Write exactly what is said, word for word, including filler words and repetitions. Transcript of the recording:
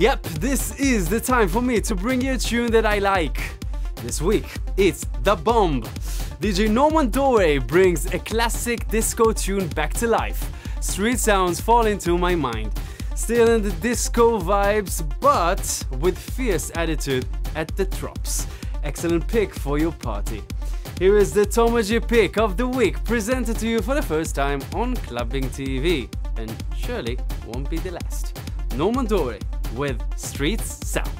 Yep, this is the time for me to bring you a tune that I like. This week, it's The Bomb. D J Norman Doray brings a classic disco tune back to life. Street Sounds fall into my mind. Still in the disco vibes, but with fierce attitude at the drops. Excellent pick for your party. Here is the Tomer G pick of the week, presented to you for the first time on Clubbing T V. And surely won't be the last. Norman Doray with Street Sounds.